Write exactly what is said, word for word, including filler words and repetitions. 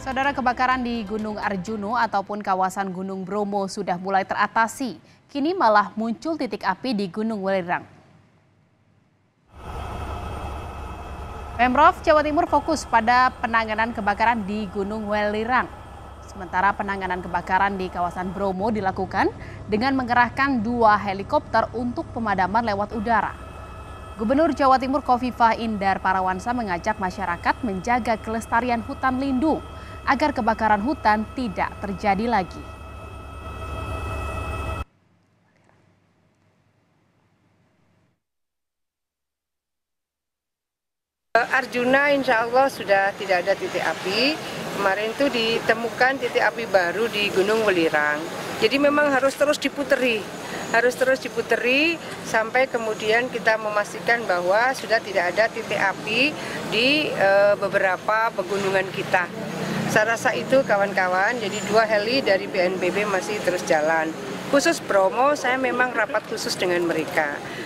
Saudara, kebakaran di Gunung Arjuno ataupun kawasan Gunung Bromo sudah mulai teratasi. Kini malah muncul titik api di Gunung Welirang. Pemprov Jawa Timur fokus pada penanganan kebakaran di Gunung Welirang. Sementara penanganan kebakaran di kawasan Bromo dilakukan dengan mengerahkan dua helikopter untuk pemadaman lewat udara. Gubernur Jawa Timur Khofifah Indar Parawansa mengajak masyarakat menjaga kelestarian hutan lindung agar kebakaran hutan tidak terjadi lagi. Arjuna insya Allah sudah tidak ada titik api. Kemarin itu ditemukan titik api baru di Gunung Welirang. Jadi memang harus terus diputeri, harus terus diputeri sampai kemudian kita memastikan bahwa sudah tidak ada titik api di e, beberapa pegunungan kita. Saya rasa itu kawan-kawan, jadi dua heli dari B N P B masih terus jalan. Khusus Bromo, saya memang rapat khusus dengan mereka.